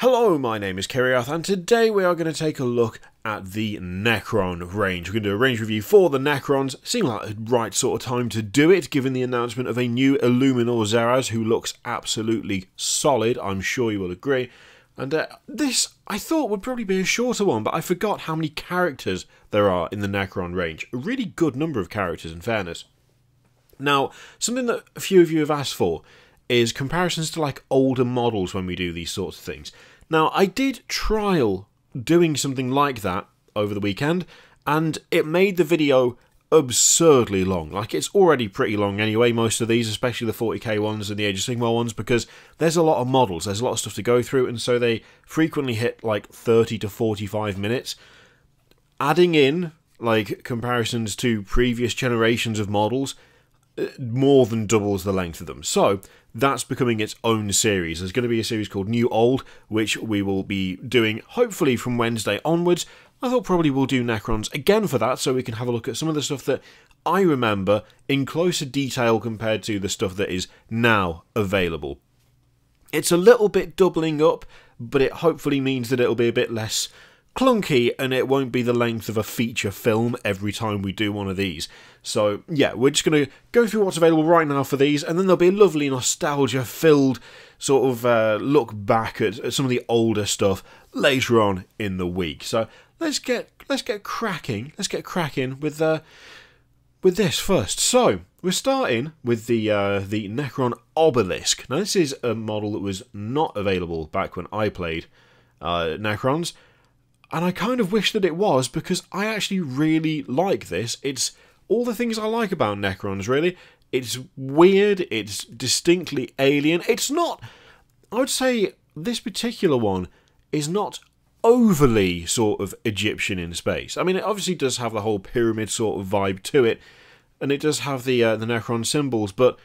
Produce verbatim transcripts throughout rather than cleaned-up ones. Hello, my name is Kirioth, and today we are going to take a look at the Necron range. We're going to do a range review for the Necrons. Seemed like the right sort of time to do it, given the announcement of a new Illuminor Szeras, who looks absolutely solid, I'm sure you will agree. And uh, this, I thought, would probably be a shorter one, but I forgot how many characters there are in the Necron range. A really good number of characters, in fairness. Now, something that a few of you have asked for is comparisons to like older models when we do these sorts of things. Now, I did trial doing something like that over the weekend, and it made the video absurdly long. Like, it's already pretty long anyway, most of these, especially the forty K ones and the Age of Sigmar ones, because there's a lot of models, there's a lot of stuff to go through, and so they frequently hit like thirty to forty-five minutes. Adding in like comparisons to previous generations of models more than doubles the length of them. So that's becoming its own series. There's going to be a series called New Old, which we will be doing hopefully from Wednesday onwards. I thought probably we'll do Necrons again for that, so we can have a look at some of the stuff that I remember in closer detail compared to the stuff that is now available. It's a little bit doubling up, but it hopefully means that it'll be a bit less clunky, and it won't be the length of a feature film every time we do one of these. So yeah, we're just going to go through what's available right now for these, and then there'll be a lovely nostalgia-filled sort of uh, look back at, at some of the older stuff later on in the week. So let's get let's get cracking. Let's get cracking with uh, with this first. So we're starting with the uh, the Necron Obelisk. Now, this is a model that was not available back when I played uh, Necrons. And I kind of wish that it was, because I actually really like this. It's all the things I like about Necrons, really. It's weird, it's distinctly alien. It's not, I would say, this particular one is not overly sort of Egyptian in space. I mean, it obviously does have the whole pyramid sort of vibe to it, and it does have the, uh, the Necron symbols, but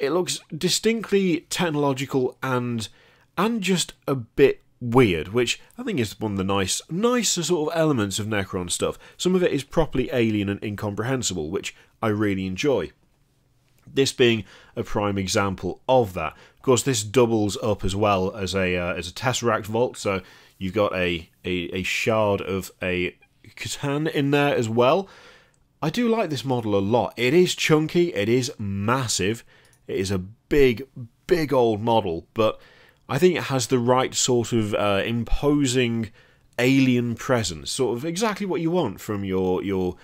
it looks distinctly technological and, and just a bit weird, which I think is one of the nice, nicer sort of elements of Necron stuff. Some of it is properly alien and incomprehensible, which I really enjoy. This being a prime example of that. Of course, this doubles up as well as a uh, as a Tesseract Vault, so you've got a, a, a shard of a C'tan in there as well. I do like this model a lot. It is chunky, it is massive, it is a big, big old model, but I think it has the right sort of uh, imposing alien presence, sort of exactly what you want from your your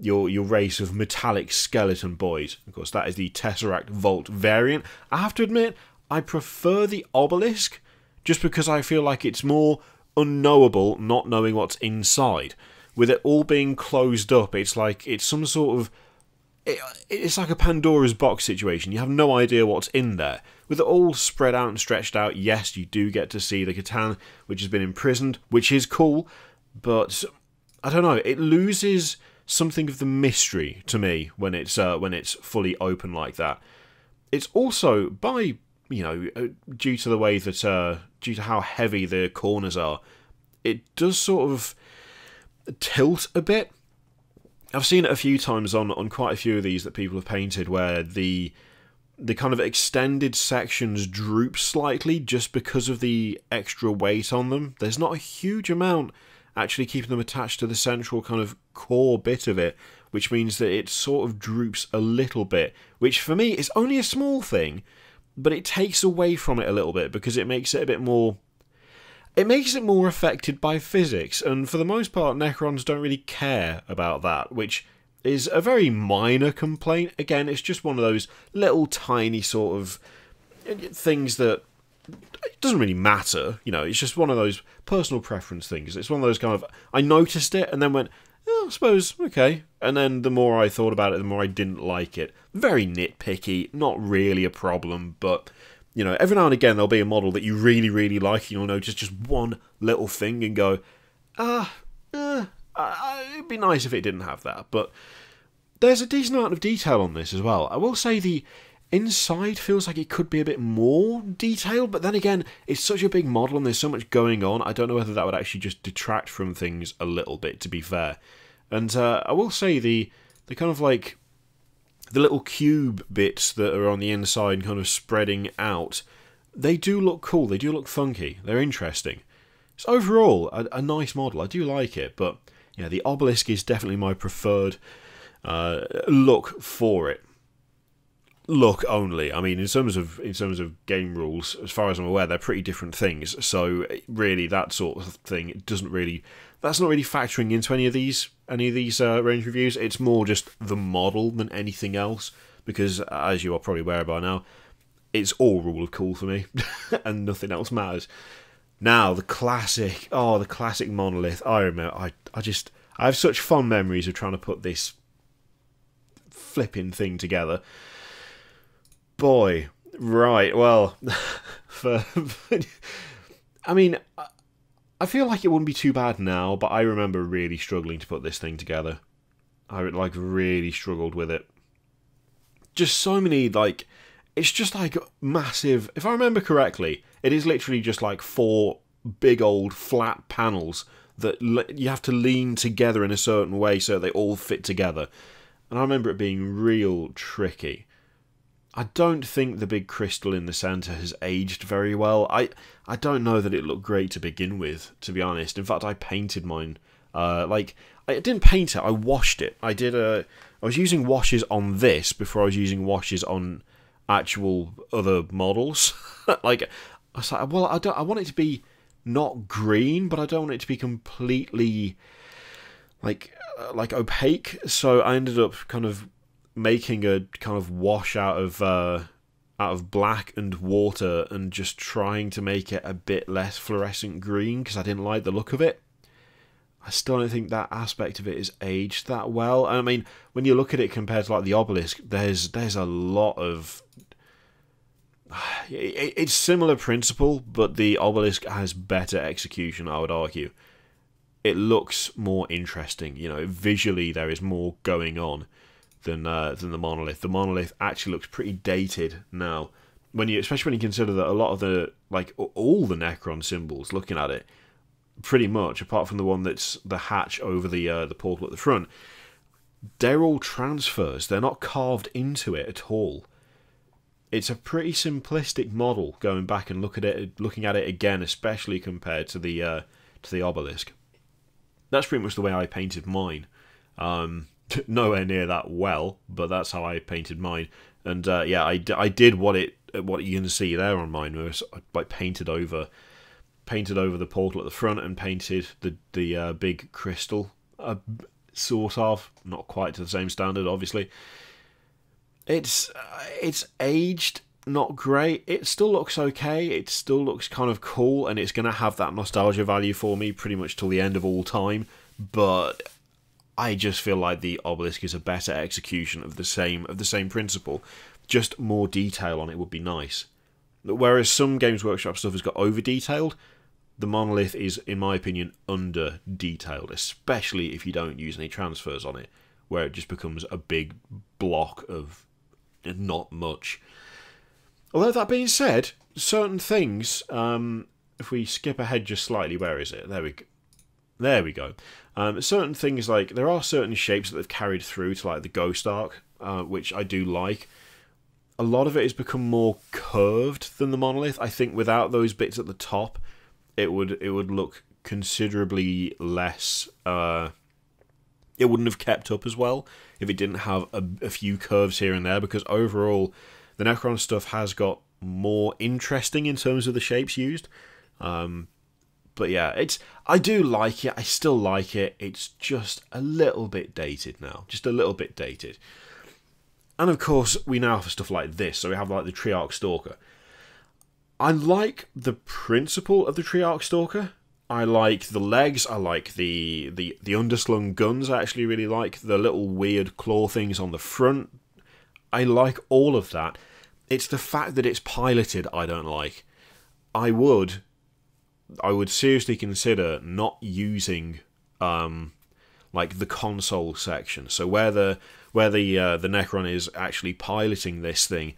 your your race of metallic skeleton boys. Of course, that is the Tesseract Vault variant. I have to admit, I prefer the Obelisk, just because I feel like it's more unknowable, not knowing what's inside. With it all being closed up, it's like it's some sort of It, it's like a Pandora's box situation. You have no idea what's in there. With it all spread out and stretched out, yes, you do get to see the C'tan, which has been imprisoned, which is cool, but I don't know, it loses something of the mystery to me when it's uh, when it's fully open like that. It's also, by, you know, due to the way that uh, due to how heavy the corners are, it does sort of tilt a bit. I've seen it a few times on, on quite a few of these that people have painted, where the the kind of extended sections droop slightly just because of the extra weight on them. There's not a huge amount actually keeping them attached to the central kind of core bit of it, which means that it sort of droops a little bit, which for me is only a small thing, but it takes away from it a little bit because it makes it a bit more... It makes it more affected by physics, and for the most part, Necrons don't really care about that, which is a very minor complaint. Again, it's just one of those little tiny sort of things that it doesn't really matter, you know, it's just one of those personal preference things. It's one of those kind of, I noticed it and then went, oh, I suppose, okay. And then the more I thought about it, the more I didn't like it. Very nitpicky, not really a problem, but you know, every now and again there'll be a model that you really, really like, and you'll notice just one little thing and go, ah, uh, uh, it'd be nice if it didn't have that. But there's a decent amount of detail on this as well. I will say the inside feels like it could be a bit more detailed, but then again, it's such a big model and there's so much going on, I don't know whether that would actually just detract from things a little bit, to be fair. And uh, I will say the the kind of like... the little cube bits that are on the inside kind of spreading out they do look cool, they do look funky, they're interesting. It's overall a, a nice model, I do like it, but yeah, the Obelisk is definitely my preferred uh, look for it. Look only. I mean, in terms of in terms of game rules, as far as I'm aware, they're pretty different things. So really, that sort of thing doesn't really. That's not really factoring into any of these any of these uh, range reviews. It's more just the model than anything else, because as you are probably aware by now, it's all rule of cool for me, and nothing else matters. Now the classic, oh, the classic monolith. I remember. I I just I have such fond memories of trying to put this flipping thing together. Boy, right, well, for, I mean, I feel like it wouldn't be too bad now, but I remember really struggling to put this thing together. I, like, really struggled with it. Just so many, like, it's just, like, massive, if I remember correctly, it is literally just, like, four big old flat panels that you have to lean together in a certain way so they all fit together. And I remember it being real tricky. I don't think the big crystal in the centre has aged very well. I I don't know that it looked great to begin with, to be honest. In fact, I painted mine. Uh, like I didn't paint it. I washed it. I did a. I was using washes on this before I was using washes on actual other models. Like I was like, well, I don't. I want it to be not green, but I don't want it to be completely like like opaque. So I ended up kind of making a kind of wash out of uh, out of black and water, and just trying to make it a bit less fluorescent green because I didn't like the look of it. I still don't think that aspect of it is aged that well. And I mean, when you look at it compared to like the Obelisk, there's there's a lot of it, it's similar principle, but the Obelisk has better execution. I would argue it looks more interesting. You know, visually there is more going on than uh, than the monolith. The monolith actually looks pretty dated now, when you, especially when you consider that a lot of the, like all the Necron symbols, looking at it, pretty much apart from the one that's the hatch over the uh, the portal at the front, they're all transfers. They're not carved into it at all. It's a pretty simplistic model. Going back and look at it, looking at it again, especially compared to the uh, to the Obelisk. That's pretty much the way I painted mine. Um, Nowhere near that well, but that's how I painted mine. And uh, yeah, I, I did what it what you can see there on mine. Was I like painted over, painted over the portal at the front, and painted the the uh, big crystal, uh, sort of, not quite to the same standard, obviously. It's uh, it's aged, not great. It still looks okay. It still looks kind of cool, and it's gonna have that nostalgia value for me pretty much till the end of all time. But I just feel like the Obelisk is a better execution of the same of the same principle. Just more detail on it would be nice. Whereas some Games Workshop stuff has got over-detailed, the Monolith is, in my opinion, under-detailed, especially if you don't use any transfers on it, where it just becomes a big block of not much. Although, that being said, certain things, um, if we skip ahead just slightly, where is it? There we go. There we go. Um, certain things, like, there are certain shapes that they've carried through to, like, the Ghost Ark, uh, which I do like. A lot of it has become more curved than the Monolith. I think without those bits at the top, it would it would look considerably less... Uh, it wouldn't have kept up as well if it didn't have a, a few curves here and there, because overall, the Necron stuff has got more interesting in terms of the shapes used. Um... But yeah, it's I do like it. I still like it. It's just a little bit dated now. Just a little bit dated. And of course, we now have stuff like this. So we have like the Triarch Stalker. I like the principle of the Triarch Stalker. I like the legs. I like the, the, the underslung guns. I actually really like the little weird claw things on the front. I like all of that. It's the fact that it's piloted I don't like. I would... I would seriously consider not using, um, like the console section. So where the where the uh, the Necron is actually piloting this thing,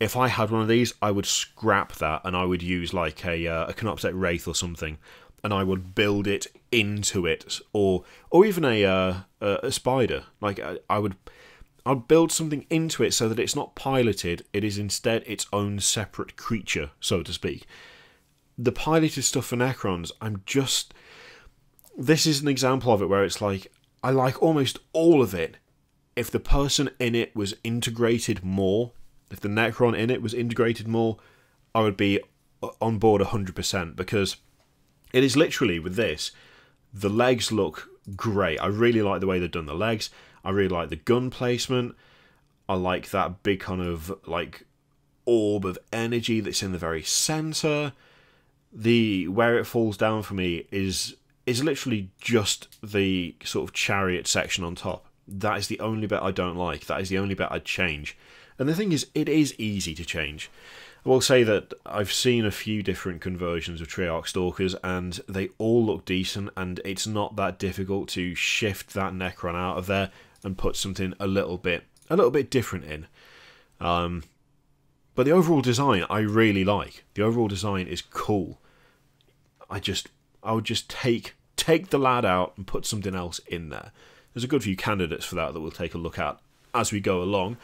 if I had one of these, I would scrap that and I would use like a uh, a Canoptek Wraith or something, and I would build it into it, or or even a uh, a spider. Like I, I would I'll build something into it so that it's not piloted, it is instead its own separate creature, so to speak. The piloted stuff for Necrons, I'm just... This is an example of it where it's like, I like almost all of it if the person in it was integrated more, if the Necron in it was integrated more, I would be on board one hundred percent, because it is literally, with this, the legs look great. I really like the way they've done the legs. I really like the gun placement. I like that big kind of like orb of energy that's in the very center. The where it falls down for me is is literally just the sort of chariot section on top. That is the only bit I don't like. That is the only bit I'd change. And the thing is, it is easy to change. I will say that I've seen a few different conversions of Triarch Stalkers, and they all look decent, and it's not that difficult to shift that Necron out of there and put something a little bit a little bit different in. Um, but the overall design I really like. The overall design is cool. I just I would just take take the lad out and put something else in there. There's a good few candidates for that that we'll take a look at as we go along.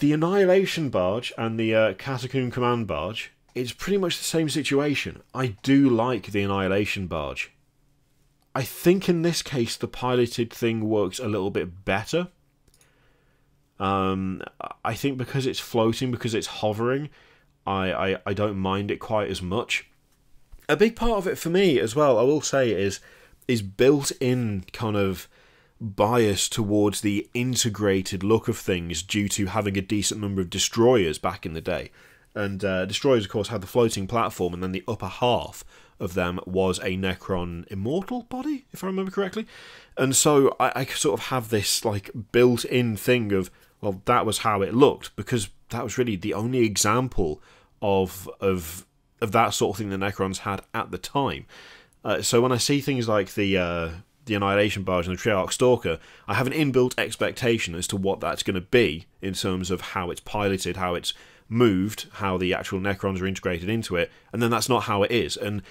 The Annihilation Barge and the uh, Catacomb Command Barge, it's pretty much the same situation. I do like the Annihilation Barge. I think in this case the piloted thing works a little bit better. Um, I think because it's floating, because it's hovering, I, I, I don't mind it quite as much. A big part of it for me as well, I will say, is is built-in kind of bias towards the integrated look of things due to having a decent number of destroyers back in the day. And uh, destroyers, of course, had the floating platform, and then the upper half of them was a Necron Immortal body, if I remember correctly. And so I, I sort of have this like built-in thing of, well, that was how it looked, because that was really the only example of of of that sort of thing the Necrons had at the time. Uh, so when I see things like the... Uh, the Annihilation Barge and the Triarch Stalker, I have an inbuilt expectation as to what that's going to be in terms of how it's piloted, how it's moved, how the actual Necrons are integrated into it, and then that's not how it is. And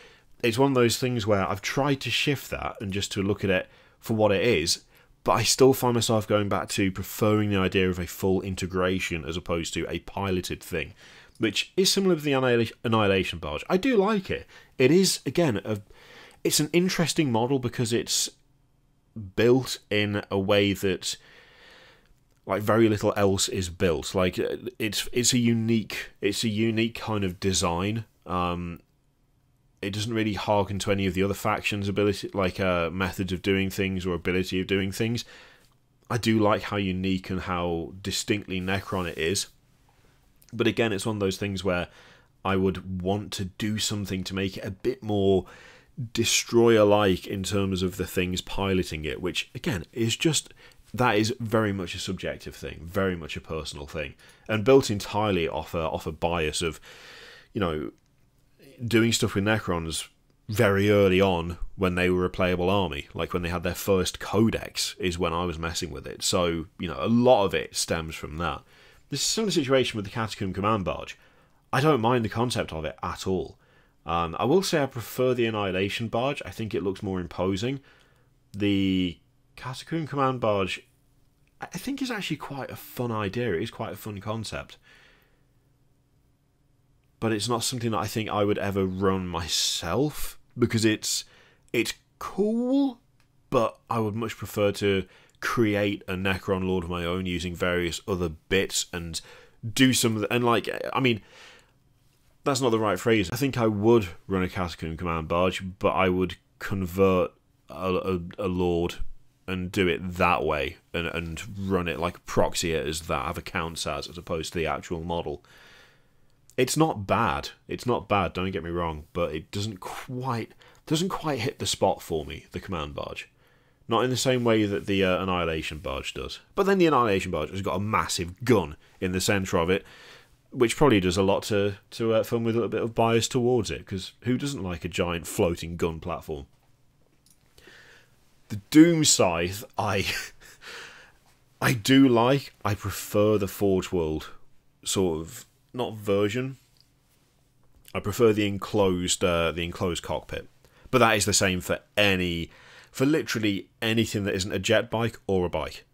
it's one of those things where I've tried to shift that and just to look at it for what it is, but I still find myself going back to preferring the idea of a full integration as opposed to a piloted thing, which is similar to the Annihilation Barge. I do like it. It is, again, a, it's an interesting model because it's built in a way that like very little else is built. Like it's it's a unique it's a unique kind of design. Um it doesn't really harken to any of the other factions' ability, like uh methods of doing things or ability of doing things. I do like how unique and how distinctly Necron it is, but again, it's one of those things where I would want to do something to make it a bit more destroyer-like in terms of the things piloting it, which again is just, that is very much a subjective thing, very much a personal thing, and built entirely off a off a bias of, you know, doing stuff with Necrons very early on when they were a playable army, like when they had their first codex is when I was messing with it. So you know, a lot of it stems from that. This is a similar situation with the Catacomb Command Barge. I don't mind the concept of it at all. Um, I will say I prefer the Annihilation Barge. I think it looks more imposing. The Catacomb Command Barge, I think, is actually quite a fun idea. It is quite a fun concept. But it's not something that I think I would ever run myself, because it's it's cool, but I would much prefer to create a Necron Lord of my own using various other bits and do some of the... And, like, I mean... That's not the right phrase. I think I would run a Catacomb Command Barge, but I would convert a, a, a lord and do it that way, and, and run it like proxy it as that, have accounts as, as opposed to the actual model. It's not bad. It's not bad, don't get me wrong, but it doesn't quite doesn't quite hit the spot for me, the Command Barge. Not in the same way that the uh, Annihilation Barge does. But then the Annihilation Barge has got a massive gun in the centre of it, which probably does a lot to, to uh, film with a little bit of bias towards it, because who doesn't like a giant floating gun platform? The Doom Scythe, I I do like. I prefer the Forge World sort of, not version. I prefer the enclosed uh, the enclosed cockpit. But that is the same for any, for literally anything that isn't a jet bike or a bike.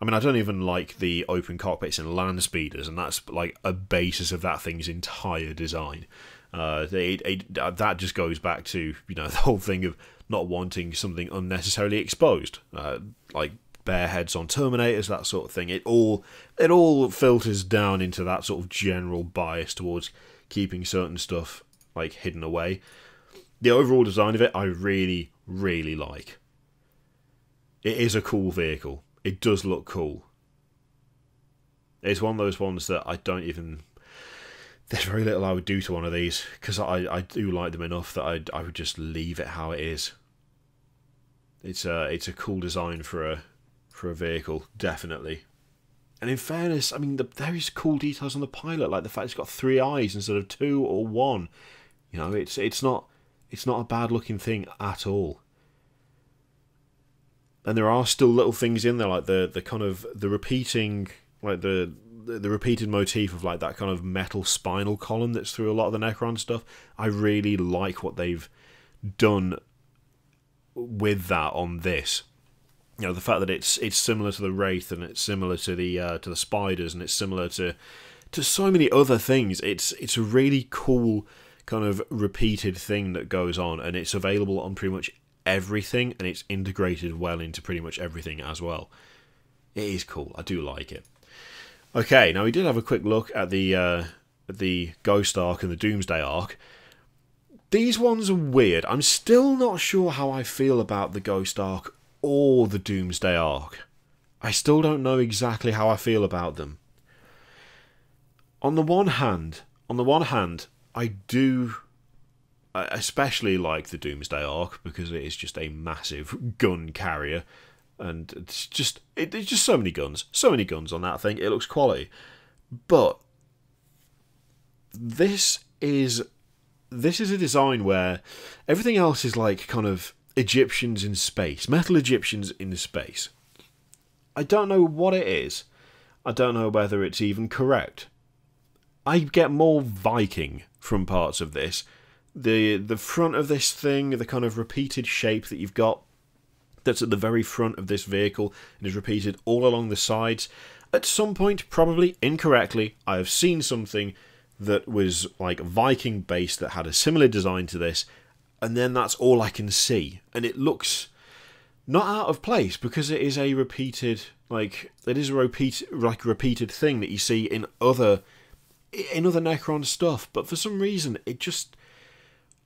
I mean, I don't even like the open cockpits and land speeders, and that's like a basis of that thing's entire design. Uh, it, it, that just goes back to, you know, the whole thing of not wanting something unnecessarily exposed, uh, like bare heads on Terminators, that sort of thing. It all it all filters down into that sort of general bias towards keeping certain stuff like hidden away. The overall design of it, I really, really like. It is a cool vehicle. It does look cool. It's one of those ones that I don't even... There's very little I would do to one of these, because I, I do like them enough that I, I would just leave it how it is. It's a, it's a cool design for a, for a vehicle, definitely. And in fairness, I mean, the, there is cool details on the pilot, like the fact it's got three eyes instead of two or one. You know, it's it's not it's not a bad looking thing at all. And there are still little things in there, like the the kind of the repeating, like the the, the repeated motif of like that kind of metal spinal column that's through a lot of the Necron stuff. I really like what they've done with that on this. You know, the fact that it's it's similar to the Wraith, and it's similar to the uh, to the spiders, and it's similar to to so many other things. It's it's a really cool kind of repeated thing that goes on, and it's available on pretty much everything, and it's integrated well into pretty much everything as well. It is cool. I do like it. Okay, now we did have a quick look at the uh, the Ghost Ark and the Doomsday Ark. These ones are weird. I'm still not sure how I feel about the Ghost Ark or the Doomsday Ark. I still don't know exactly how I feel about them. On the one hand, on the one hand, I do especially like the Doomsday Ark, because it is just a massive gun carrier, and it's just it, it's just so many guns, so many guns on that thing. It looks quality, but this is this is a design where everything else is like kind of Egyptians in space, metal Egyptians in space. I don't know what it is. I don't know whether it's even correct. I get more Viking from parts of this. The the front of this thing, the kind of repeated shape that you've got that's at the very front of this vehicle and is repeated all along the sides. At some point, probably incorrectly, I have seen something that was like Viking based that had a similar design to this, and then that's all I can see. And it looks not out of place, because it is a repeated, like, it is a repeat, like, repeated thing that you see in other, in other Necron stuff. But for some reason, it just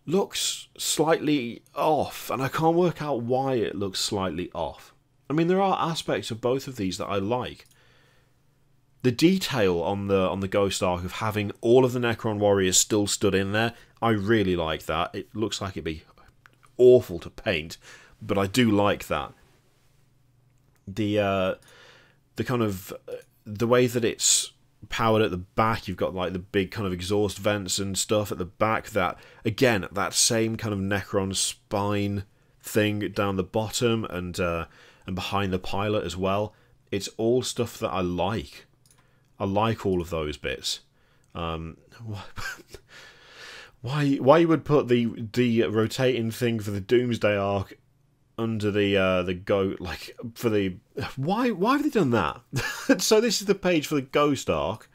looks slightly off, and I can't work out why it looks slightly off. I mean, there are aspects of both of these that I like. The detail on the on the Ghost Ark of having all of the Necron warriors still stood in there, I really like that. It looks like it'd be awful to paint, but I do like that. The uh, the kind of the way that it's powered at the back, you've got like the big kind of exhaust vents and stuff at the back. That again, that same kind of Necron spine thing down the bottom and uh, and behind the pilot as well. It's all stuff that I like. I like all of those bits. Um, why, why you would put the the rotating thing for the Doomsday Ark under the uh, the go like for the why why have they done that? So this is the page for the Ghost Ark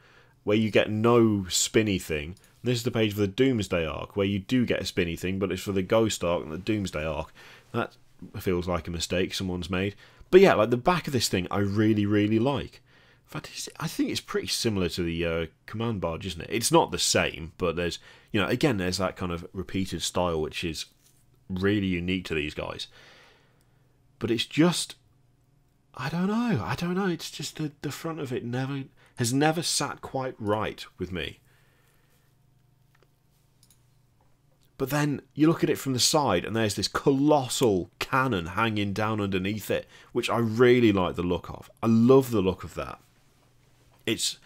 where you get no spinny thing. This is the page for the Doomsday Ark where you do get a spinny thing, but it's for the Ghost Ark and the Doomsday Ark. That feels like a mistake someone's made. But yeah, like the back of this thing, I really really like. In fact, I think it's pretty similar to the uh, Command Barge, isn't it? It's not the same, but there's, you know, again, there's that kind of repeated style which is really unique to these guys. But it's just, I don't know, I don't know. It's just the the front of it never has never sat quite right with me. But then you look at it from the side, and there's this colossal cannon hanging down underneath it, which I really like the look of. I love the look of that. It's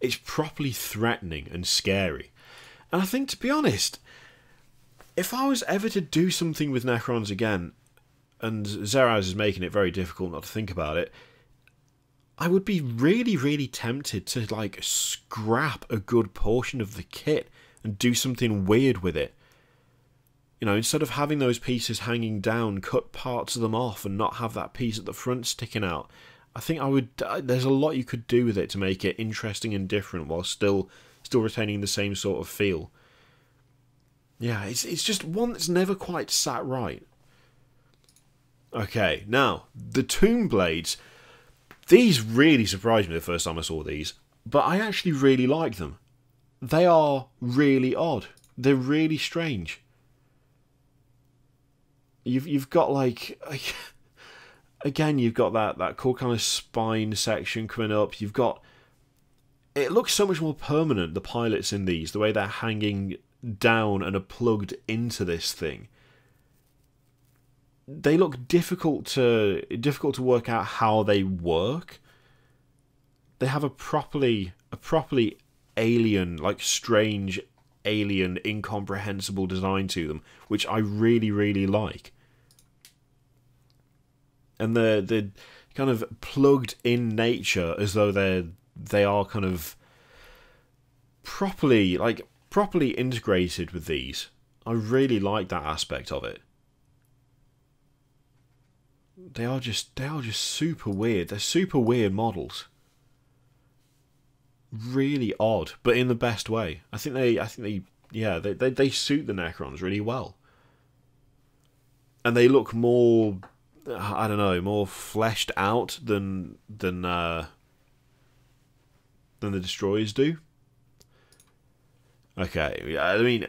it's properly threatening and scary. And I think, to be honest, if I was ever to do something with Necrons again, and Szeras is making it very difficult not to think about it, I would be really, really tempted to, like, scrap a good portion of the kit and do something weird with it. You know, instead of having those pieces hanging down, cut parts of them off and not have that piece at the front sticking out. I think I would. Uh, there's a lot you could do with it to make it interesting and different while still still retaining the same sort of feel. Yeah, it's it's just one that's never quite sat right. Okay, now the Tomb Blades. These really surprised me the first time I saw these, but I actually really like them. They are really odd. They're really strange. You've you've got like. Again, you've got that, that cool kind of spine section coming up. You've got... It looks so much more permanent, the pilots in these. The way they're hanging down and are plugged into this thing. They look difficult to, difficult to work out how they work. They have a properly, a properly alien, like strange, alien, incomprehensible design to them. Which I really, really like. And they're, they're kind of plugged in nature as though they're they are kind of properly like properly integrated with these. I really like that aspect of it. They are just they are just super weird. They're super weird models. Really odd, but in the best way. I think they I think they yeah, they they, they suit the Necrons really well. And they look more I don't know, more fleshed out than than uh, than the Destroyers do. Okay, I mean,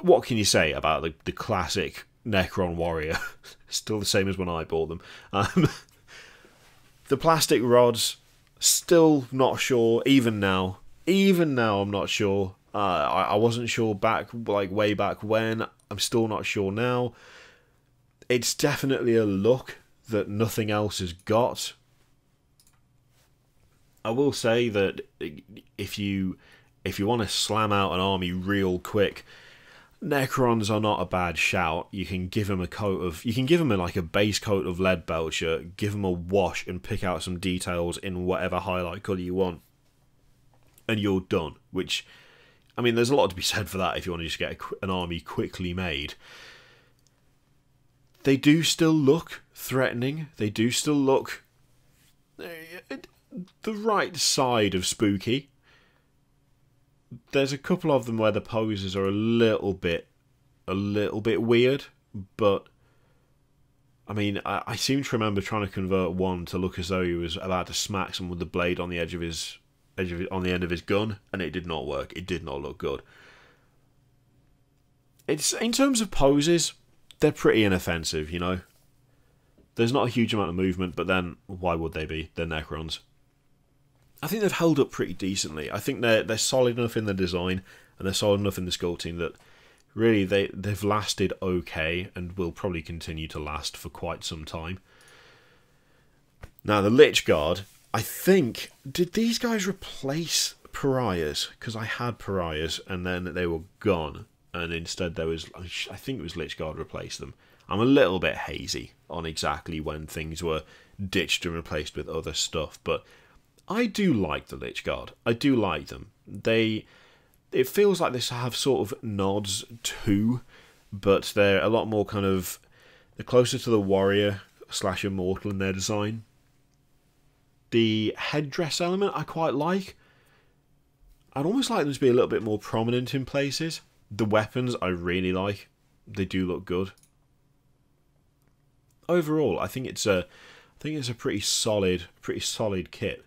what can you say about the the classic Necron Warrior? Still the same as when I bought them. Um, the plastic rods, still not sure. Even now, even now, I'm not sure. Uh, I, I wasn't sure back, like way back when. I'm still not sure now. It's definitely a look that nothing else has got. I will say that if you if you want to slam out an army real quick, Necrons are not a bad shout. You can give them a coat of you can give them a, like a base coat of lead belcher, give them a wash, and pick out some details in whatever highlight color you want, and you're done. Which, I mean, there's a lot to be said for that if you want to just get a, an army quickly made. They do still look threatening. They do still look the right side of spooky. There's a couple of them where the poses are a little bit, a little bit weird. But I mean, I, I seem to remember trying to convert one to look as though he was about to smack someone with the blade on the edge of his, edge of on the end of his gun, and it did not work. It did not look good. It's in terms of poses. They're pretty inoffensive, you know. There's not a huge amount of movement, but then why would they be? They're Necrons. I think they've held up pretty decently. I think they're they're solid enough in the design and they're solid enough in the sculpting that really they they've lasted okay and will probably continue to last for quite some time. Now the Lich Guard, I think, did these guys replace Pariahs? Because I had Pariahs and then they were gone. And instead there was, I think it was Lich Guard replaced them. I'm a little bit hazy on exactly when things were ditched and replaced with other stuff, but I do like the Lich Guard. I do like them. They, it feels like they have sort of nods to, but they're a lot more kind of, they're closer to the Warrior slash Immortal in their design. The headdress element I quite like. I'd almost like them to be a little bit more prominent in places. The weapons I really like. They do look good. Overall, I think it's a I think it's a pretty solid, pretty solid kit.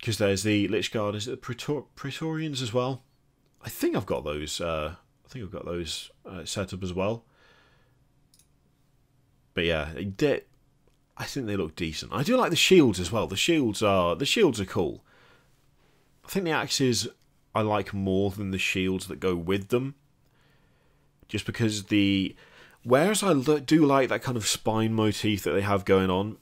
Cause there's the Lich Guard, is it the Praetor Praetorians as well? I think I've got those uh I think I've got those uh, set up as well. But yeah, they, I think they look decent. I do like the shields as well. The shields are the shields are cool. I think the axes I like more than the shields that go with them, just because the whereas I do like that kind of spine motif that they have going on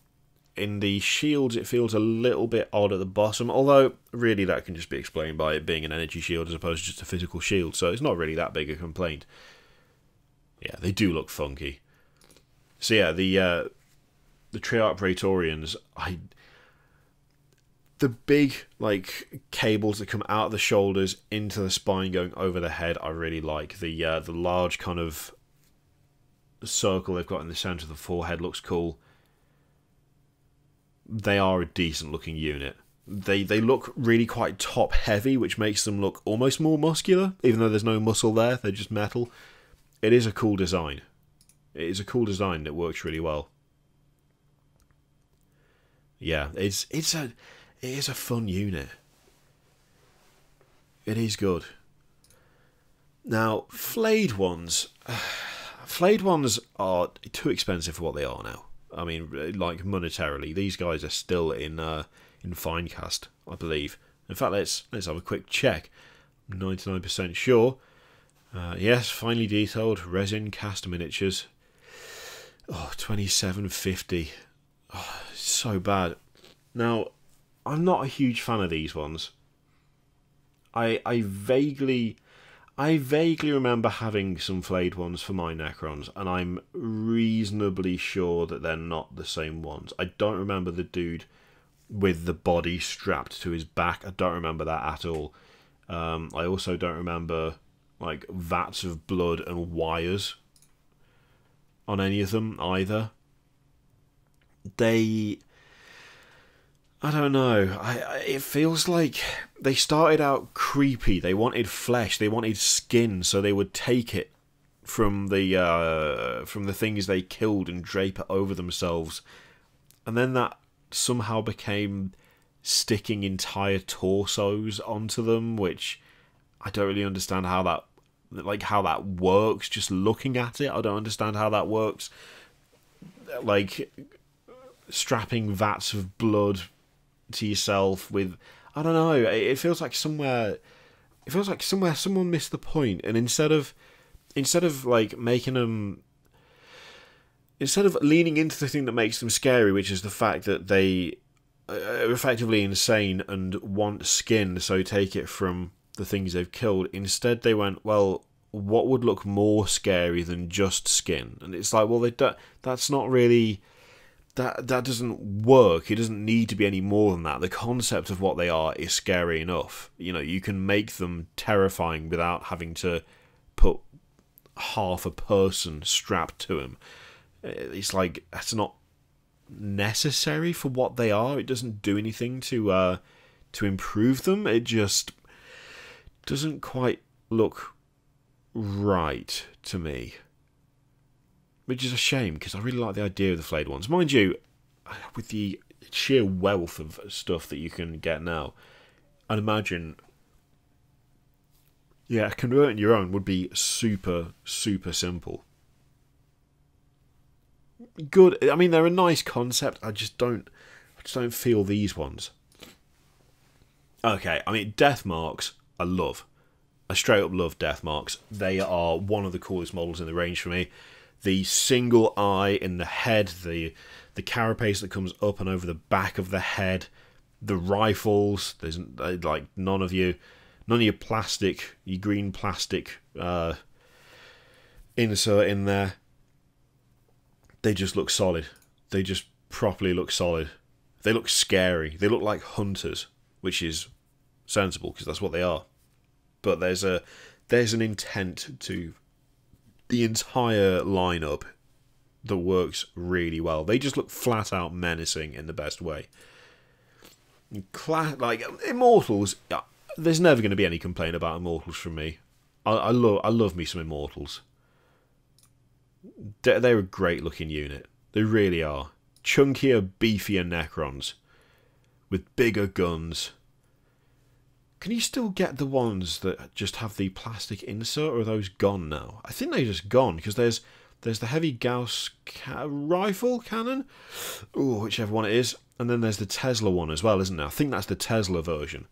in the shields, it feels a little bit odd at the bottom, although really that can just be explained by it being an energy shield as opposed to just a physical shield, so it's not really that big a complaint. Yeah, they do look funky. So yeah, the uh, the Triarch Praetorians, I the big, like, cables that come out of the shoulders into the spine going over the head, I really like. The uh, the large kind of circle they've got in the centre of the forehead looks cool. they are a decent looking unit. They they look really quite top heavy, which makes them look almost more muscular, even though there's no muscle there, they're just metal. It is a cool design. It is a cool design that works really well. Yeah, it's it's a it is a fun unit. It is good. Now, Flayed Ones. Flayed Ones are too expensive for what they are now. I mean, like, monetarily. These guys are still in uh, in Finecast, I believe. In fact, let's let's have a quick check. ninety-nine percent sure. Uh, yes, finely detailed resin cast miniatures. Oh, twenty-seven fifty. Oh, so bad. Now, I'm not a huge fan of these ones. I I vaguely... I vaguely remember having some Flayed Ones for my Necrons, and I'm reasonably sure that they're not the same ones. I don't remember the dude with the body strapped to his back. I don't remember that at all. Um, I also don't remember, like, vats of blood and wires on any of them either. They... I don't know. I, I, it feels like they started out creepy. They wanted flesh. They wanted skin, so they would take it from the uh, from the things they killed and drape it over themselves. And then that somehow became sticking entire torsos onto them, which I don't really understand how that like how that works. Just looking at it, I don't understand how that works. Like strapping vats of blood to yourself with, I don't know, it feels like somewhere it feels like somewhere someone missed the point, and instead of instead of like making them, instead of leaning into the thing that makes them scary, which is the fact that they are effectively insane and want skin, so take it from the things they've killed, instead they went, well, what would look more scary than just skin? And it's like, well, they don't, that's not really, That that doesn't work. It doesn't need to be any more than that. The concept of what they are is scary enough. You know, you can make them terrifying without having to put half a person strapped to them. It's like, that's not necessary for what they are. It doesn't do anything to uh, to improve them. It just doesn't quite look right to me. Which is a shame, because I really like the idea of the Flayed Ones. Mind you, with the sheer wealth of stuff that you can get now, I'd imagine, yeah, converting your own would be super, super simple. Good. I mean, they're a nice concept. I just don't, I just don't feel these ones. Okay. I mean, Deathmarks, I love. I straight up love Deathmarks. They are one of the coolest models in the range for me. The single eye in the head, the the carapace that comes up and over the back of the head, the rifles. There's like none of you, none of your plastic, your green plastic uh, insert in there. They just look solid. They just properly look solid. They look scary. They look like hunters, which is sensible because that's what they are. But there's a there's an intent to the entire lineup that works really well. They just look flat out menacing in the best way. Cla like Immortals, there's never going to be any complaint about Immortals from me. I, I love, I love me some Immortals. They're, they're a great looking unit. They really are. Chunkier, beefier Necrons with bigger guns. Can you still get the ones that just have the plastic insert, or are those gone now? I think they're just gone, because there's there's the heavy Gauss ca rifle cannon, ooh, whichever one it is, and then there's the Tesla one as well, isn't there? I think that's the Tesla version.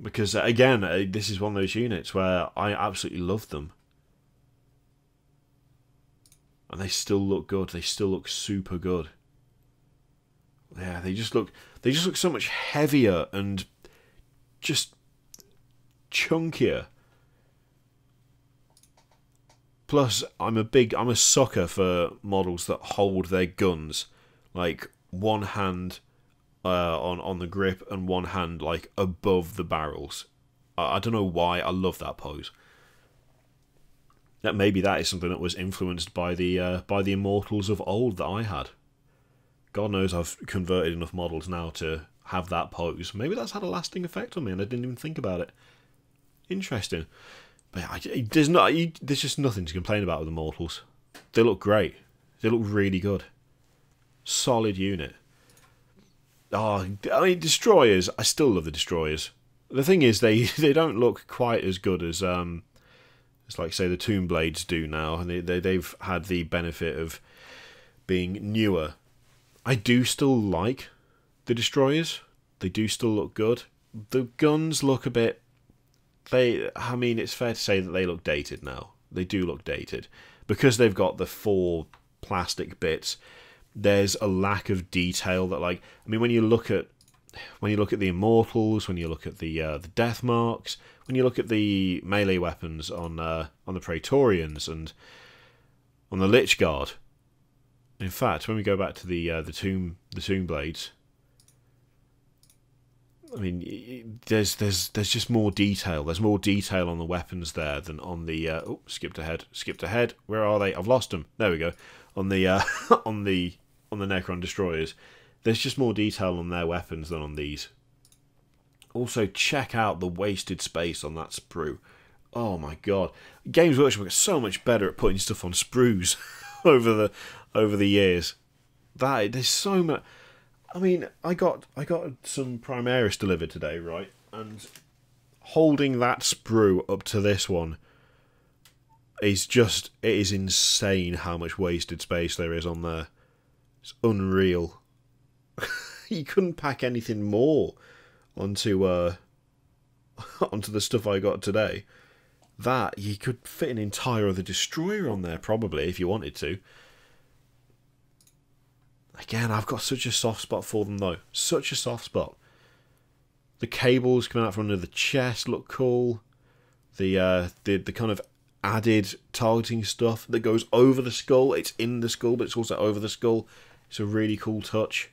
Because, again, this is one of those units where I absolutely love them. And they still look good. They still look super good. Yeah, they just look, they just look so much heavier and just chunkier. Plus, I'm a big, I'm a sucker for models that hold their guns, like one hand uh, on on the grip and one hand like above the barrels. I, I don't know why, I love that pose. That maybe that is something that was influenced by the uh, by the Immortals of old that I had. God knows I've converted enough models now to have that pose. Maybe that's had a lasting effect on me and I didn't even think about it. Interesting. But I, it does not, it, there's just nothing to complain about with the Immortals. They look great. They look really good. Solid unit. Oh, I mean, Destroyers. I still love the Destroyers. The thing is, they, they don't look quite as good as, um, as like, say, the Tomb Blades do now. And they, they, they've had the benefit of being newer. I do still like the Destroyers. They do still look good. The guns look a bit... They, I mean, it's fair to say that they look dated now. They do look dated. Because they've got the four plastic bits, there's a lack of detail that, like... I mean, when you look at when you look at the Immortals, when you look at the uh, the Deathmarks, when you look at the melee weapons on, uh, on the Praetorians and on the Lich Guard... In fact, when we go back to the uh, the tomb the tomb blades, I mean, there's there's there's just more detail. There's more detail on the weapons there than on the. Uh, oh, skipped ahead, skipped ahead. Where are they? I've lost them. There we go. On the uh, on the on the Necron Destroyers, there's just more detail on their weapons than on these. Also, check out the wasted space on that sprue. Oh my God, Games Workshop gets so much better at putting stuff on sprues over the. Over the years, that there's so much. I mean, I got I got some Primaris delivered today, right? And holding that sprue up to this one is just it is insane how much wasted space there is on there. It's unreal. You couldn't pack anything more onto uh onto the stuff I got today. That you could fit an entire other destroyer on there probably if you wanted to. Again, I've got such a soft spot for them, though. Such a soft spot. The cables coming out from under the chest look cool. The uh, the the kind of added targeting stuff that goes over the skull. It's in the skull, but it's also over the skull. It's a really cool touch.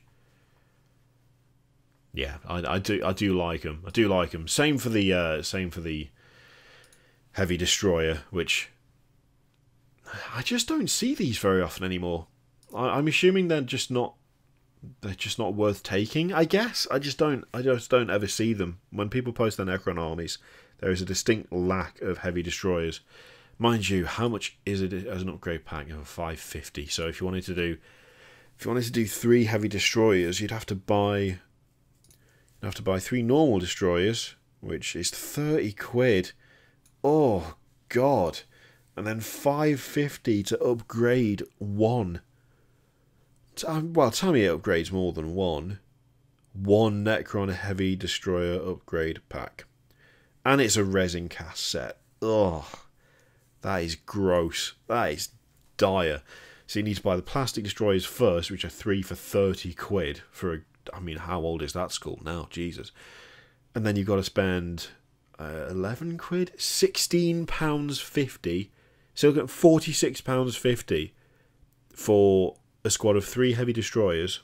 Yeah, I, I do I do like them. I do like them. Same for the uh, same for the Heavy Destroyer, which I just don't see these very often anymore. I'm assuming they're just not they're just not worth taking, I guess. I just don't I just don't ever see them. When people post their Necron armies, there is a distinct lack of Heavy Destroyers. Mind you, how much is it as an upgrade pack? Of five fifty. So if you wanted to do if you wanted to do three Heavy Destroyers, you'd have to buy you'd have to buy three normal destroyers, which is thirty quid. Oh God. And then five fifty to upgrade one. Well, tell me it upgrades more than one. One Necron Heavy Destroyer upgrade pack. And it's a resin cast set. Ugh. That is gross. That is dire. So you need to buy the plastic destroyers first, which are three for thirty quid. For a, I mean, how old is that school now? Jesus. And then you've got to spend uh, eleven quid? sixteen pounds fifty. So look at forty-six pounds fifty for... a squad of three Heavy Destroyers,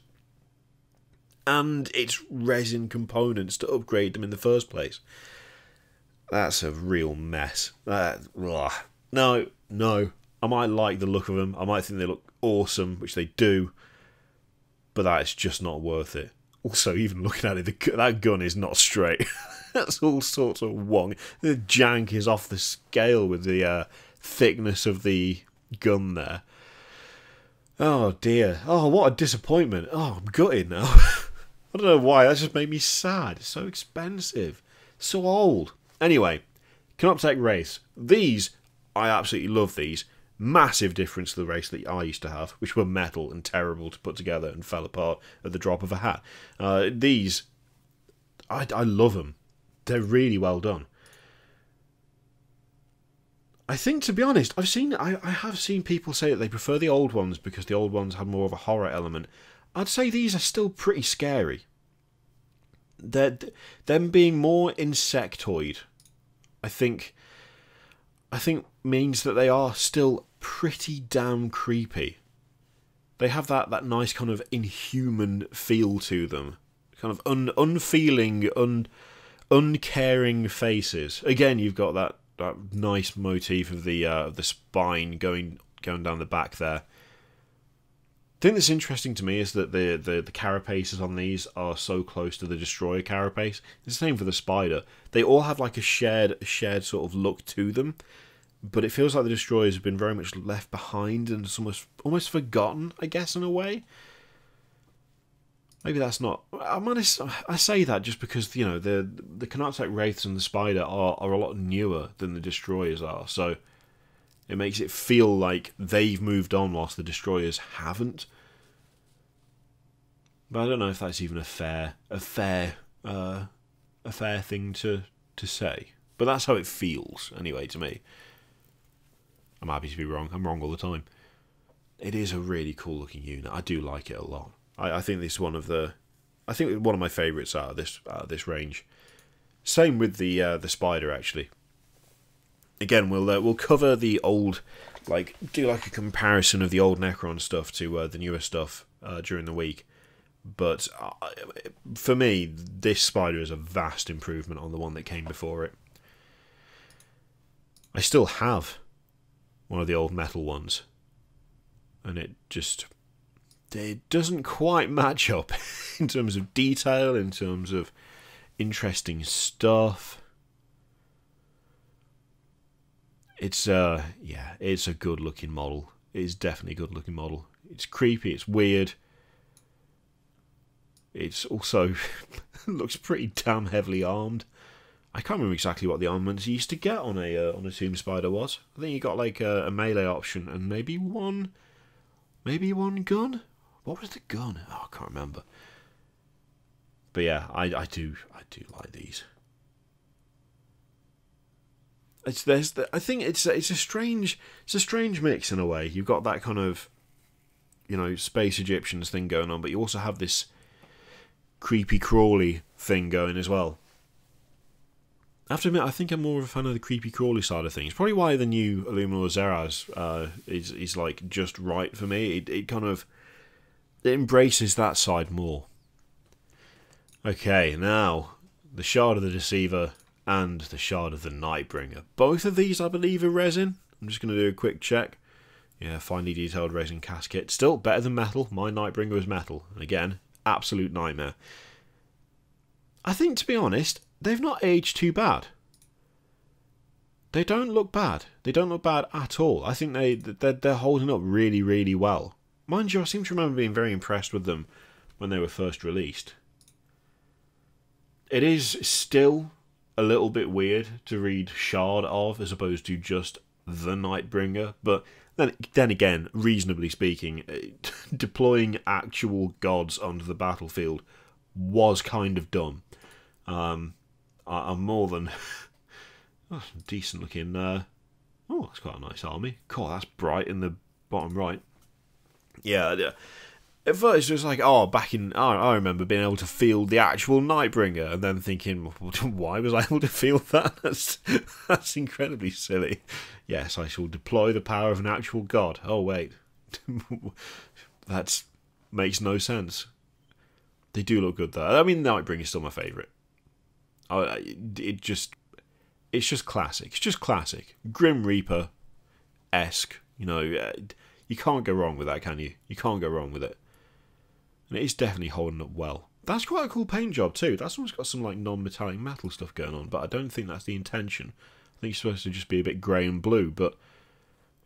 and it's resin components to upgrade them in the first place. That's a real mess. That, no, no. I might like the look of them. I might think they look awesome, which they do, but that is just not worth it. Also, even looking at it, the, that gun is not straight. That's all sorts of wrong. The jank is off the scale with the uh, thickness of the gun there. Oh dear. Oh, what a disappointment. Oh, I'm gutted now. I don't know why, that just made me sad. It's so expensive. So old. Anyway, Canoptek Wraith. These, I absolutely love these. Massive difference to the Wraiths that I used to have, which were metal and terrible to put together and fell apart at the drop of a hat. Uh, these, I, I love them. They're really well done. I think, to be honest, I've seen I, I have seen people say that they prefer the old ones because the old ones had more of a horror element. I'd say these are still pretty scary. They're, them being more insectoid, I think, I think means that they are still pretty damn creepy. They have that, that nice kind of inhuman feel to them, kind of un, unfeeling, un, uncaring faces. Again, you've got that. That nice motif of the uh, the spine going going down the back there. thing that's interesting to me is that the, the, the carapaces on these are so close to the Destroyer carapace. It's the same for the Spider. They all have like a shared, shared sort of look to them, but it feels like the Destroyers have been very much left behind and almost, almost forgotten, I guess, in a way. Maybe that's not... I'm honest, I say that just because, you know, the the Canoptek Wraiths and the Spider are, are a lot newer than the Destroyers are, so it makes it feel like they've moved on whilst the Destroyers haven't. But I don't know if that's even a fair a fair uh, a fair thing to to say. But that's how it feels, anyway, to me. I'm happy to be wrong. I'm wrong all the time. It is a really cool-looking unit. I do like it a lot. I, I think this is one of the, I think one of my favourites out of this out of this range. Same with the uh, the Spider, actually. Again, we'll uh, we'll cover the old, like do like a comparison of the old Necron stuff to uh, the newer stuff uh, during the week. But uh, for me, this Spider is a vast improvement on the one that came before it. I still have one of the old metal ones, and it just. It doesn't quite match up in terms of detail, in terms of interesting stuff. It's uh yeah, it's a good looking model. It is definitely a good looking model. It's creepy, it's weird. It's also looks pretty damn heavily armed. I can't remember exactly what the armaments you used to get on a uh, on a Tomb Spider was. I think you got like a, a melee option and maybe one maybe one gun. What was the gun? Oh, I can't remember. But yeah, I, I do I do like these. It's there's the, I think it's it's a strange it's a strange mix in a way. You've got that kind of, you know, space Egyptians thing going on, but you also have this creepy crawly thing going as well. I have to admit, I think I'm more of a fan of the creepy crawly side of things. Probably why the new Illuminor Szeras uh, is is like just right for me. It it kind of it embraces that side more. Okay, now the Shard of the Deceiver and the Shard of the Nightbringer. Both of these, I believe, are resin. I'm just going to do a quick check. Yeah, finely detailed resin casket. Still better than metal. My Nightbringer was metal, and again, absolute nightmare. I think, to be honest, they've not aged too bad. They don't look bad. They don't look bad at all. I think they they're, they're holding up really, really well. Mind you, I seem to remember being very impressed with them when they were first released. It is still a little bit weird to read Shard of as opposed to just the Nightbringer, but then then again, reasonably speaking, deploying actual gods onto the battlefield was kind of dumb. Um, I'm more than oh, decent looking. Uh, oh, that's quite a nice army. Cool, that's bright in the bottom right. Yeah, at first it was like, oh, back in oh, I remember being able to field the actual Nightbringer, and then thinking, why was I able to field that? That's that's incredibly silly. Yes, I shall deploy the power of an actual god. Oh wait, that makes no sense. They do look good though. I mean, Nightbringer is still my favourite. Oh, it just, it's just classic. It's just classic. Grim Reaper-esque. You know, you can't go wrong with that, can you? You can't go wrong with it. And it is definitely holding up well. That's quite a cool paint job too. That's almost got some like non-metallic metal stuff going on, but I don't think that's the intention. I think it's supposed to just be a bit grey and blue, but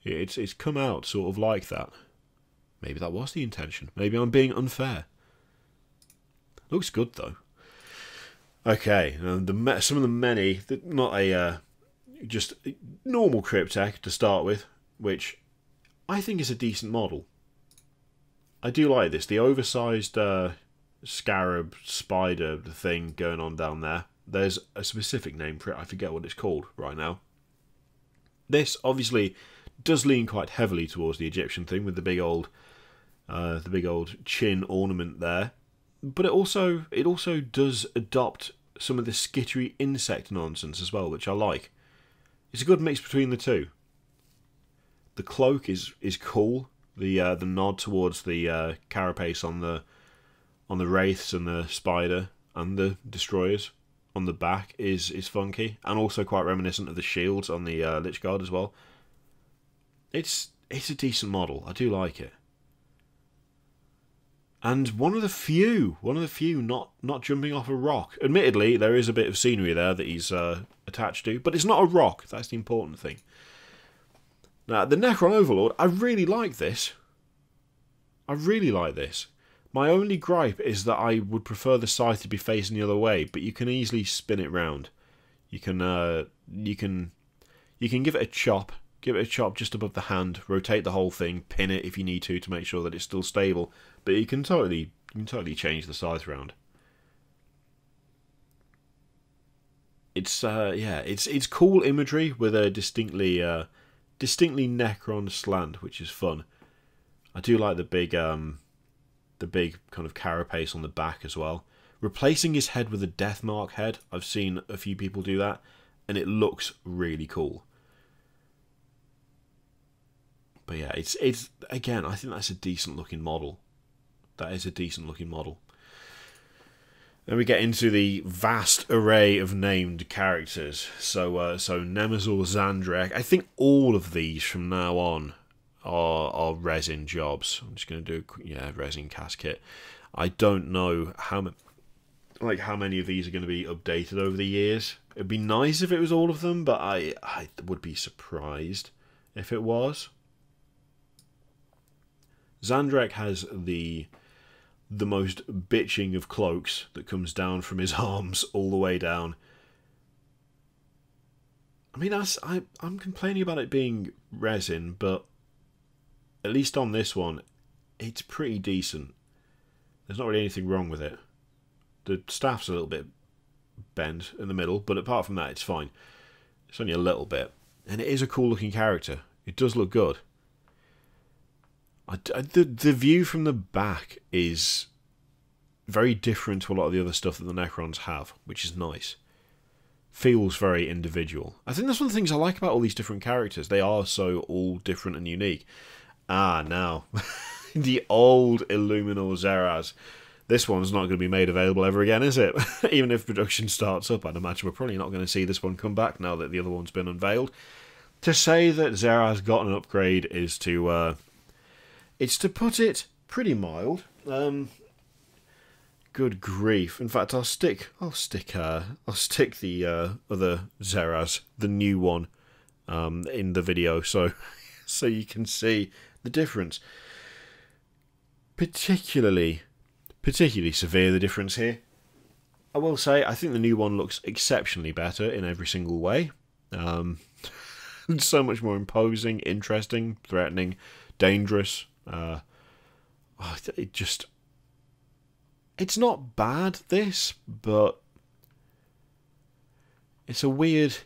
it's it's come out sort of like that. Maybe that was the intention. Maybe I'm being unfair. Looks good though. Okay, and the, some of the many, not a uh, just normal Cryptek to start with, which I think is a decent model. I do like this. The oversized uh, scarab spider thing going on down there. There's a specific name for it. I forget what it's called right now. This obviously does lean quite heavily towards the Egyptian thing with the big old, uh, the big old chin ornament there. But it also it also does adopt some of the skittery insect nonsense as well, which I like. It's a good mix between the two. The cloak is is cool. The uh, the nod towards the uh, carapace on the on the wraiths and the spider and the destroyers on the back is is funky, and also quite reminiscent of the shields on the uh, Lich Guard as well. It's it's a decent model. I do like it. And one of the few, one of the few not, not jumping off a rock. Admittedly, there is a bit of scenery there that he's uh, attached to, but it's not a rock. That's the important thing. Now, the Necron Overlord, I really like this. I really like this. My only gripe is that I would prefer the scythe to be facing the other way, but you can easily spin it round. You can, uh, you can, you can give it a chop. Give it a chop just above the hand, rotate the whole thing, pin it if you need to to make sure that it's still stable. But you can totally, you can totally change the scythe round. It's uh, yeah, it's it's cool imagery with a distinctly, uh, distinctly Necron slant, which is fun. I do like the big, um, the big kind of carapace on the back as well. Replacing his head with a Deathmark head, I've seen a few people do that, and it looks really cool. But yeah, it's it's again, I think that's a decent looking model. That is a decent looking model. Then we get into the vast array of named characters. So uh, so Nemesor Zahndrekh. I think all of these from now on are are resin jobs. I'm just gonna do a quick, yeah resin casket. I don't know how ma like how many of these are gonna be updated over the years. It'd be nice if it was all of them, but I I would be surprised if it was. Zahndrekh has the the most bitching of cloaks that comes down from his arms all the way down. I mean, I, I, I'm complaining about it being resin, but at least on this one, it's pretty decent. There's not really anything wrong with it. The staff's a little bit bent in the middle, but apart from that, it's fine. It's only a little bit. And it is a cool-looking character. It does look good. I, the, the view from the back is very different to a lot of the other stuff that the Necrons have, which is nice. Feels very individual. I think that's one of the things I like about all these different characters. They are so all different and unique. Ah, now. The old Illuminor Szeras. This one's not going to be made available ever again, is it? Even if production starts up, I'd imagine we're probably not going to see this one come back now that the other one's been unveiled. To say that Zeras got an upgrade is to... Uh, It's, to put it, pretty mild. Um, good grief! In fact, I'll stick, I'll stick, uh, I'll stick the uh, other Zeras, the new one, um, in the video, so so you can see the difference. Particularly, particularly severe the difference here. I will say, I think the new one looks exceptionally better in every single way. Um, so much more imposing, interesting, threatening, dangerous. Uh, it just, it's not bad, this, but it's a weird,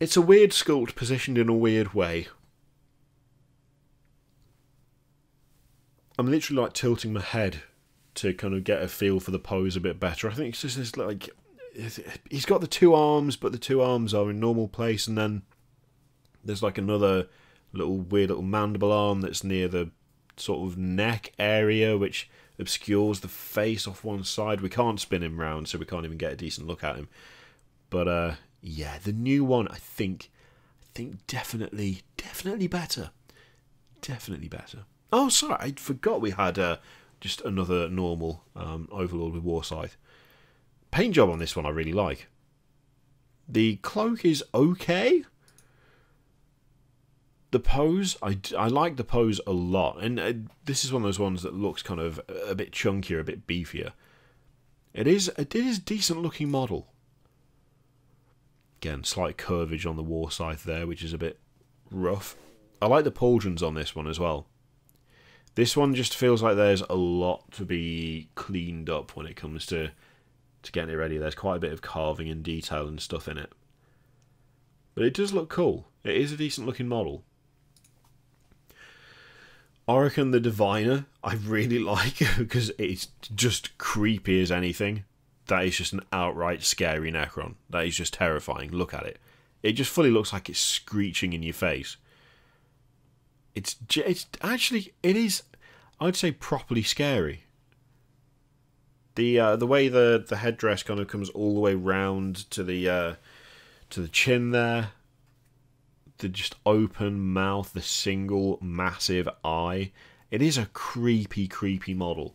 it's a weird sculpt positioned in a weird way. I'm literally like tilting my head to kind of get a feel for the pose a bit better. I think it's just this, like, he's got the two arms, but the two arms are in normal place, and then there's like another little weird little mandible arm that's near the sort of neck area, which obscures the face off one side. We can't spin him round, so we can't even get a decent look at him. But uh, yeah, the new one, I think, I think definitely, definitely better, definitely better. Oh, sorry, I forgot we had uh, just another normal um, Overlord with War Scythe. Paint job on this one, I really like. The cloak is okay. The pose, I, I like the pose a lot. And uh, this is one of those ones that looks kind of a bit chunkier, a bit beefier. It is, it is a decent-looking model. Again, slight curvage on the war scythe there, which is a bit rough. I like the pauldrons on this one as well. This one just feels like there's a lot to be cleaned up when it comes to, to getting it ready. There's quite a bit of carving and detail and stuff in it. But it does look cool. It is a decent-looking model. Oricon the Diviner, I really like, because it's just creepy as anything. That is just an outright scary Necron. That is just terrifying. Look at it. It just fully looks like it's screeching in your face. It's, it's actually, it is, I'd say, properly scary. The uh, the way the the headdress kind of comes all the way round to the uh, to the chin there. The just open mouth, the single massive eye. It is a creepy, creepy model.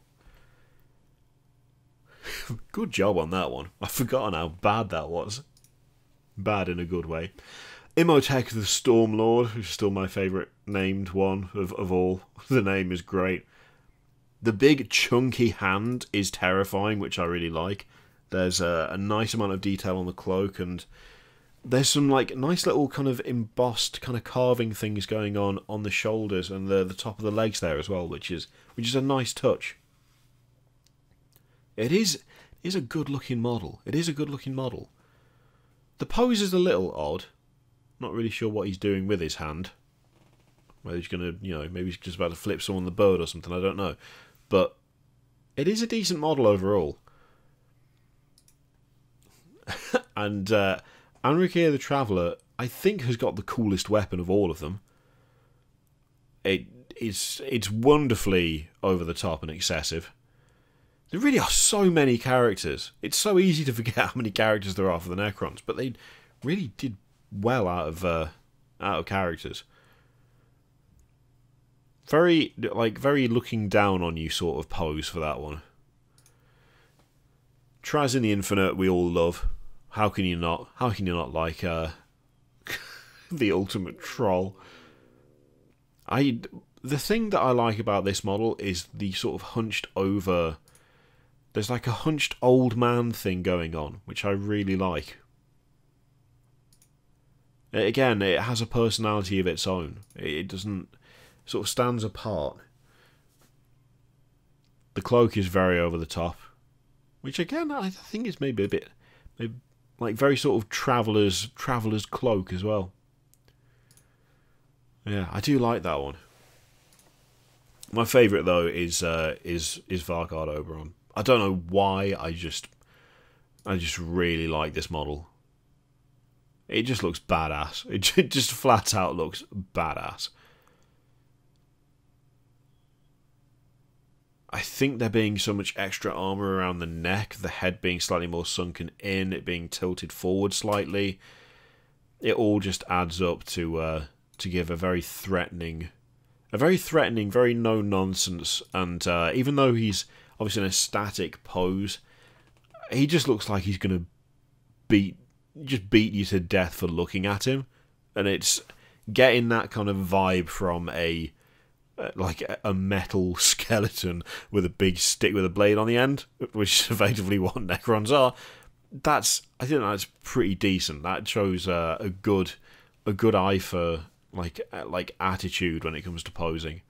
Good job on that one. I've forgotten how bad that was. Bad in a good way. Imhotep the Stormlord, who's still my favourite named one of, of all. The name is great. The big chunky hand is terrifying, which I really like. There's a, a nice amount of detail on the cloak, and there's some like nice little kind of embossed kind of carving things going on on the shoulders and the, the top of the legs there as well, which is which is a nice touch. It is, it is a good-looking model. It is a good-looking model. The pose is a little odd. Not really sure what he's doing with his hand. Whether he's going to, you know, maybe he's just about to flip someone the bird or something, I don't know. But it is a decent model overall. And uh, Anrikir the Traveller, I think, has got the coolest weapon of all of them. It, it's, it's wonderfully over-the-top and excessive. There really are so many characters. It's so easy to forget how many characters there are for the Necrons, but they really did well out of uh, out of characters. Very like very looking down on you sort of pose for that one. Traz in the Infinite, we all love. How can you not? How can you not like uh, the ultimate troll? I the thing that I like about this model is the sort of hunched over. There's like a hunched old man thing going on, which I really like. Again, it has a personality of its own. It doesn't... It sort of stands apart. The cloak is very over the top. Which again, I think is maybe a bit... Maybe like very sort of traveller's, traveller's cloak as well. Yeah, I do like that one. My favourite though is, uh, is, is Vargard Oberon. I don't know why, I just I just really like this model. It just looks badass. It just flat out looks badass. I think there being so much extra armour around the neck, the head being slightly more sunken in, it being tilted forward slightly, it all just adds up to uh, to give a very threatening, a very threatening, very no-nonsense, and uh, even though he's obviously in a static pose, he just looks like he's going to beat just beat you to death for looking at him, and it's getting that kind of vibe from a like a metal skeleton with a big stick with a blade on the end, which is effectively what Necrons are. That's I think that's pretty decent. That shows uh, a good a good eye for like like attitude when it comes to posing.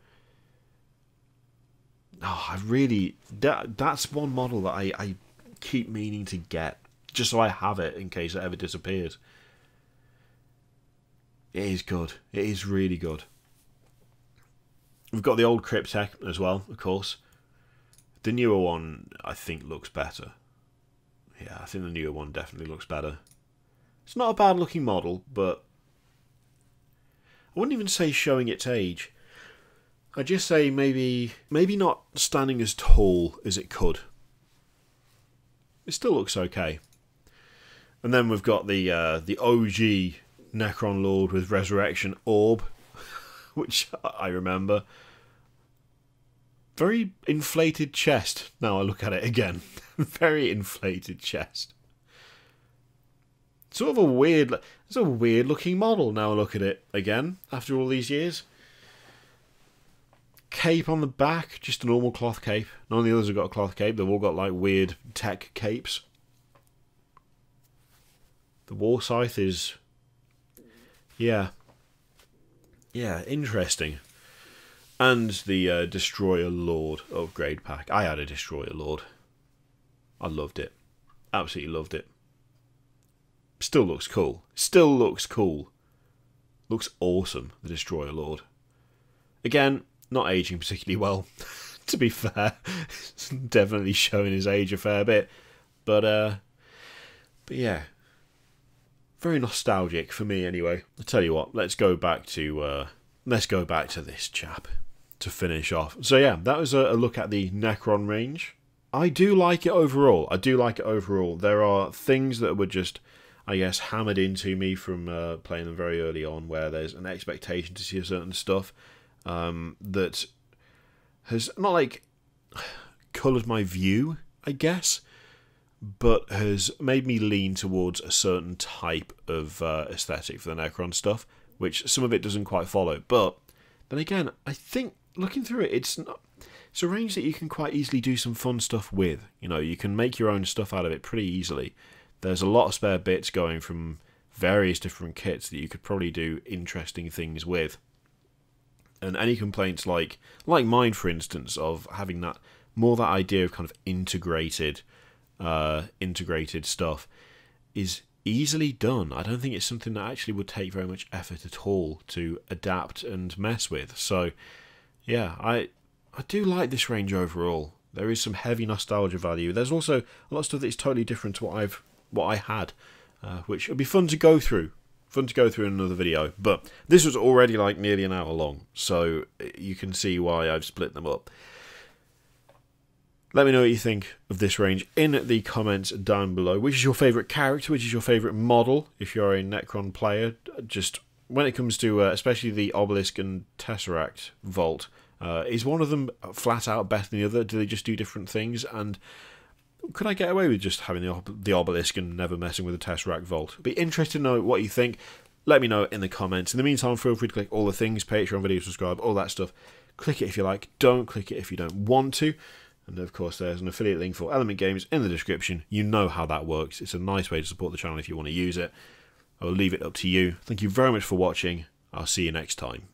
Oh, I really... That, that's one model that I, I keep meaning to get. Just so I have it in case it ever disappears. It is good. It is really good. We've got the old Cryptek as well, of course. The newer one, I think, looks better. Yeah, I think the newer one definitely looks better. It's not a bad-looking model, but... I wouldn't even say showing its age. I'd just say maybe maybe not standing as tall as it could. It still looks okay. And then we've got the uh, the O G Necron Lord with Resurrection Orb, which I remember. Very inflated chest. Now I look at it again. Very inflated chest. Sort of a weird. It's a weird looking model. Now I look at it again after all these years. Cape on the back, just a normal cloth cape. None of the others have got a cloth cape. They've all got like weird tech capes. The War Scythe is, yeah, yeah, interesting. And the uh, Destroyer Lord upgrade pack. I had a Destroyer Lord. I loved it. Absolutely loved it. Still looks cool. Still looks cool. Looks awesome. The Destroyer Lord. Again. Not aging particularly well, to be fair. Definitely showing his age a fair bit. But, uh, but yeah. Very nostalgic for me anyway. I'll tell you what, let's go back to, uh, let's go back to this chap to finish off. So yeah, that was a, a look at the Necron range. I do like it overall. I do like it overall. There are things that were just, I guess, hammered into me from uh, playing them very early on, where there's an expectation to see certain stuff. Um, that has not like coloured my view, I guess, but has made me lean towards a certain type of uh, aesthetic for the Necron stuff, which some of it doesn't quite follow. But then again, I think looking through it, it's not, it's a range that you can quite easily do some fun stuff with. You know, you can make your own stuff out of it pretty easily. There's a lot of spare bits going from various different kits that you could probably do interesting things with. And any complaints like like mine, for instance, of having that more that idea of kind of integrated uh, integrated stuff is easily done. I don't think it's something that actually would take very much effort at all to adapt and mess with. So yeah, I I do like this range overall. There is some heavy nostalgia value. There's also a lot of stuff that is totally different to what I've what I had, uh, which would be fun to go through. Fun to go through in another video, but this was already like nearly an hour long, so you can see why I've split them up. Let me know what you think of this range in the comments down below. Which is your favourite character? Which is your favourite model? If you're a Necron player, just when it comes to uh, especially the Obelisk and Tesseract Vault, uh, is one of them flat out better than the other? Do they just do different things? And could I get away with just having the, ob the Obelisk and never messing with the Tesseract Vault? Be interested to know what you think. Let me know in the comments. In the meantime, feel free to click all the things, Patreon, video, subscribe, all that stuff. Click it if you like. Don't click it if you don't want to. And of course, there's an affiliate link for Element Games in the description. You know how that works. It's a nice way to support the channel if you want to use it. I'll leave it up to you. Thank you very much for watching. I'll see you next time.